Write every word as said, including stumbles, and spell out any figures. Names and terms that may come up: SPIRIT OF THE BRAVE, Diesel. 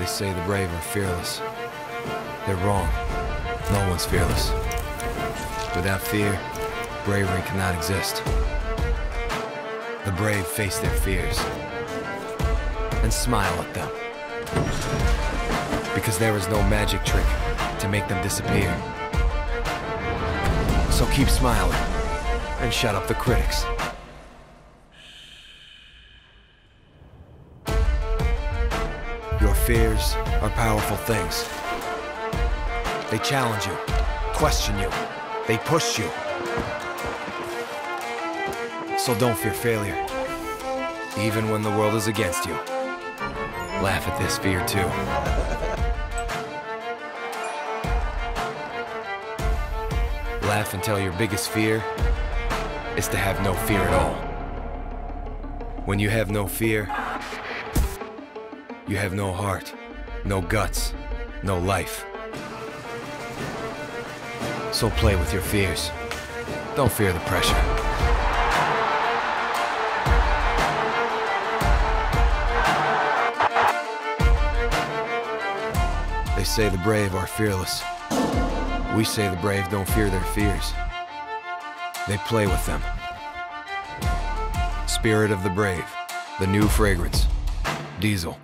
They say the brave are fearless. They're wrong. No one's fearless. Without fear, bravery cannot exist. The brave face their fears and smile at them, because there is no magic trick to make them disappear. So keep smiling and shut up the critics. Your fears are powerful things. They challenge you, question you, they push you. So don't fear failure, even when the world is against you. Laugh at this fear too. Laugh until your biggest fear is to have no fear at all. When you have no fear, you have no heart, no guts, no life. So play with your fears. Don't fear the pressure. They say the brave are fearless. We say the brave don't fear their fears. They play with them. Spirit of the Brave, the new fragrance, Diesel.